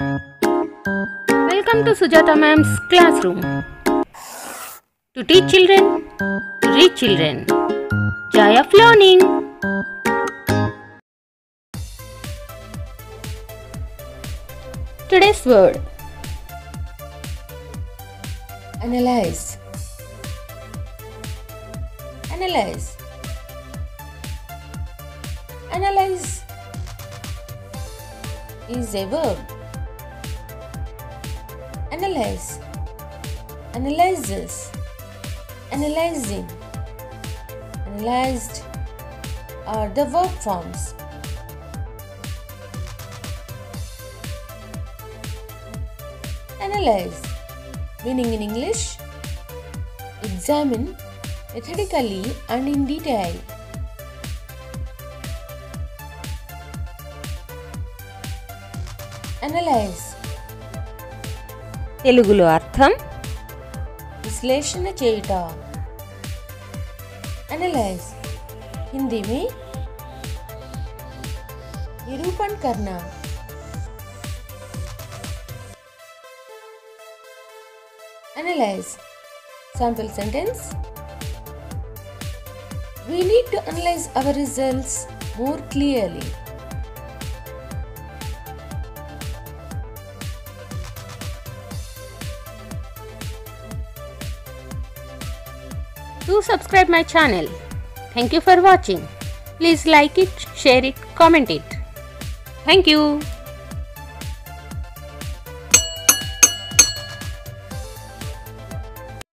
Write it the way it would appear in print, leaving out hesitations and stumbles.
Welcome to Sujata Ma'am's classroom. To teach children, to reach children. Joy of learning. Today's word: analyze. Analyze. Analyze is a verb. Analyze, analyzes, analyzing, analyzed are the verb forms. Analyze, meaning in English, examine methodically and in detail. Analyze. తెలుగులో అర్థం: విశ్లేషణ చేయుట. Analyze Hindi में निरूपण करना. Analyze sample sentence: We need to analyze our results more clearly. Do subscribe my channel. Thank you for watching. Please like it, share it, comment it. Thank you.